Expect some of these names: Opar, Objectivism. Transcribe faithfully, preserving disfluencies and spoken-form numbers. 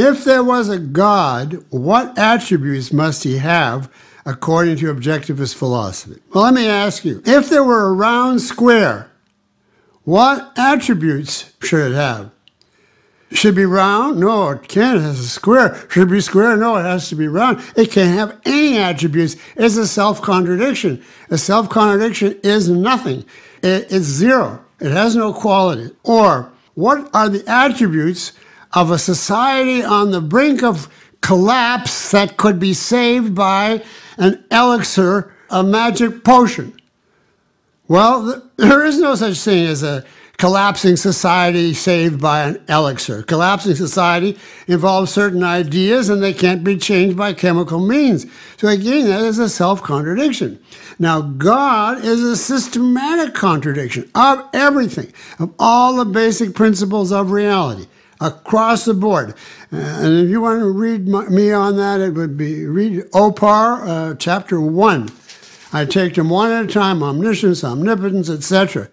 If there was a God, what attributes must he have according to objectivist philosophy? Well, let me ask you, if there were a round square, what attributes should it have? Should be round? No, it can't. It has a square. Should be square? No, it has to be round. It can't have any attributes. It's a self-contradiction. A self-contradiction is nothing. It, it's zero. It has no quality. Or what are the attributes of a society on the brink of collapse that could be saved by an elixir, a magic potion? Well, there is no such thing as a collapsing society saved by an elixir. Collapsing society involves certain ideas and they can't be changed by chemical means. So again, that is a self-contradiction. Now, God is a systematic contradiction of everything, of all the basic principles of reality, across the board. And if you want to read my, me on that, it would be, read Opar, uh, chapter one. I take them one at a time, omniscience, omnipotence, et cetera.